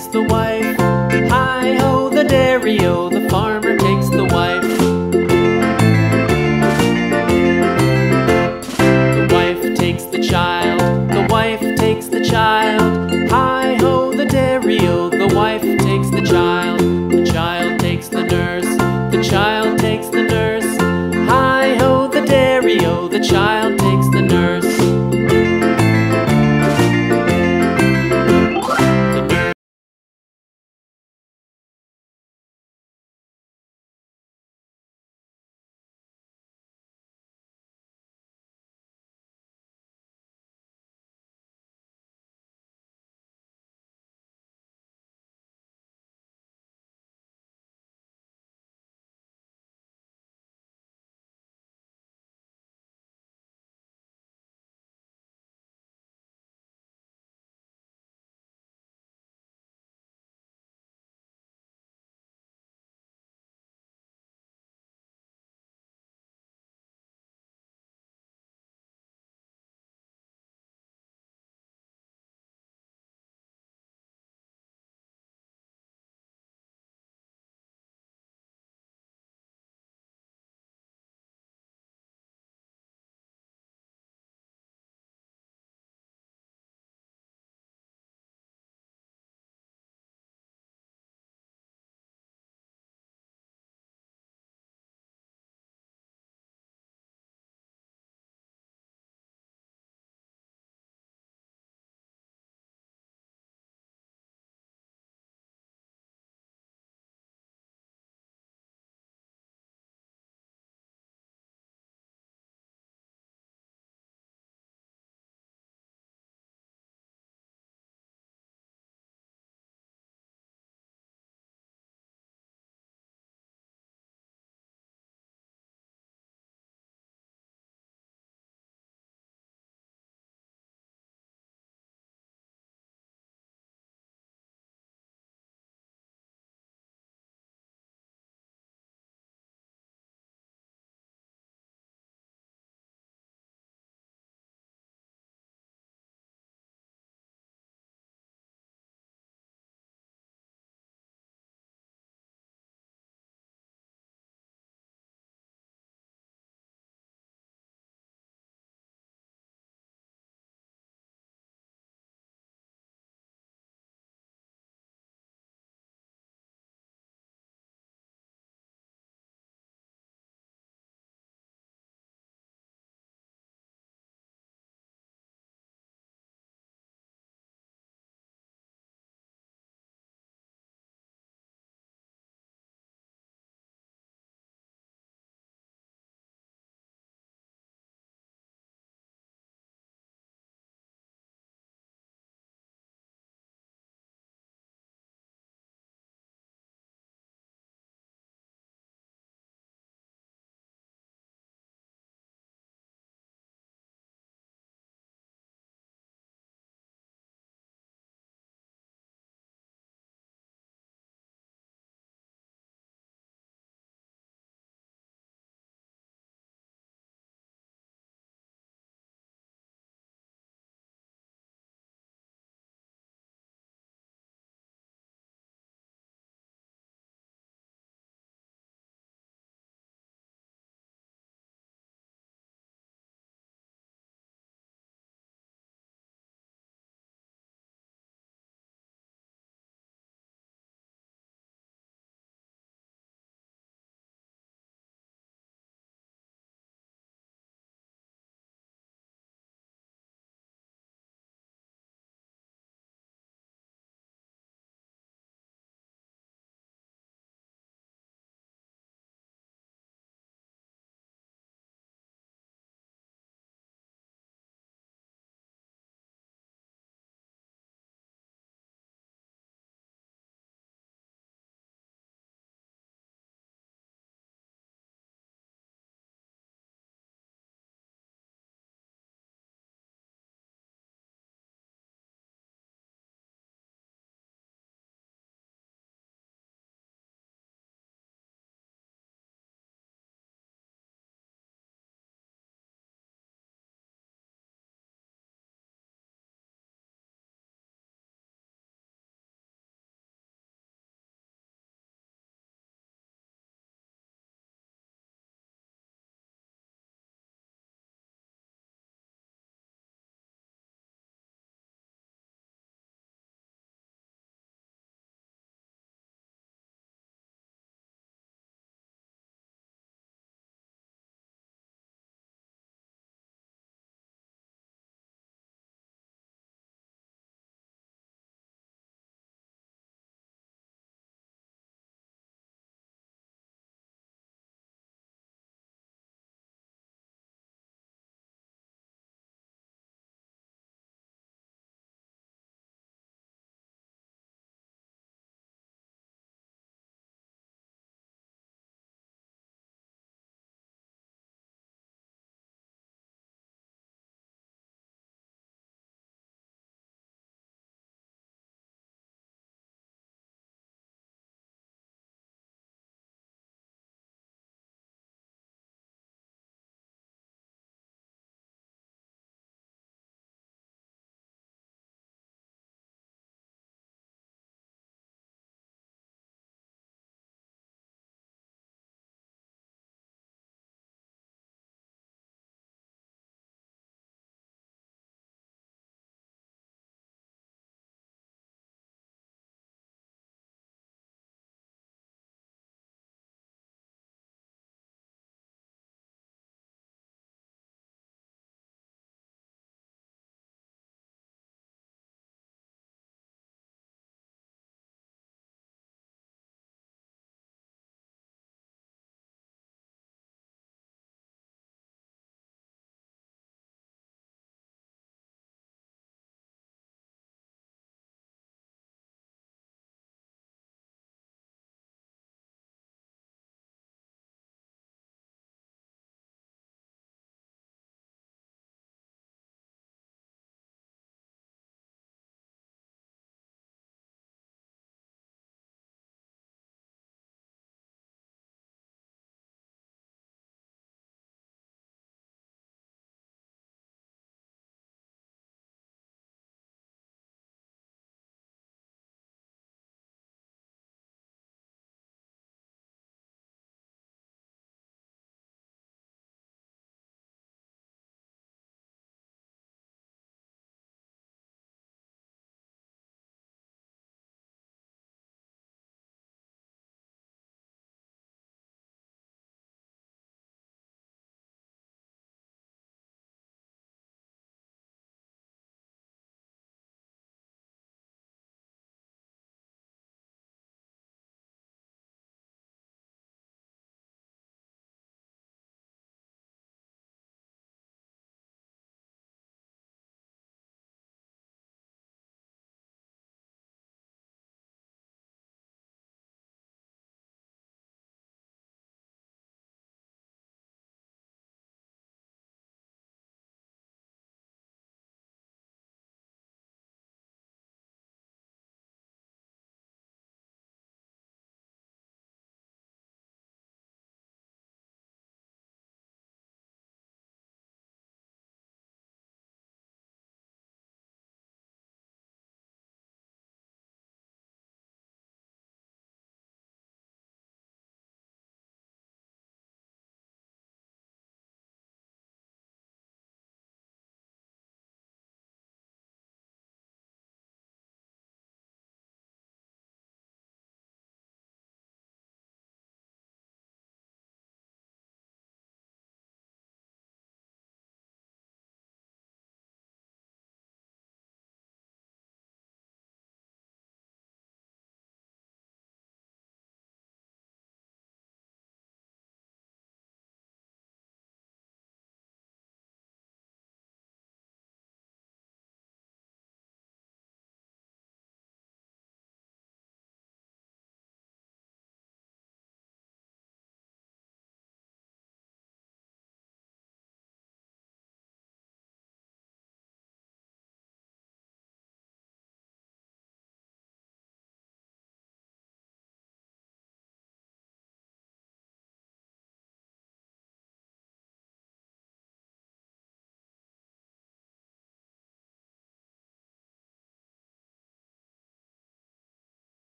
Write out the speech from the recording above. takes the wife. Hi-ho, the dairy-o, the farmer takes the wife. The wife takes the child, the wife takes the child. Hi-ho, the dairy-o, the wife takes the child.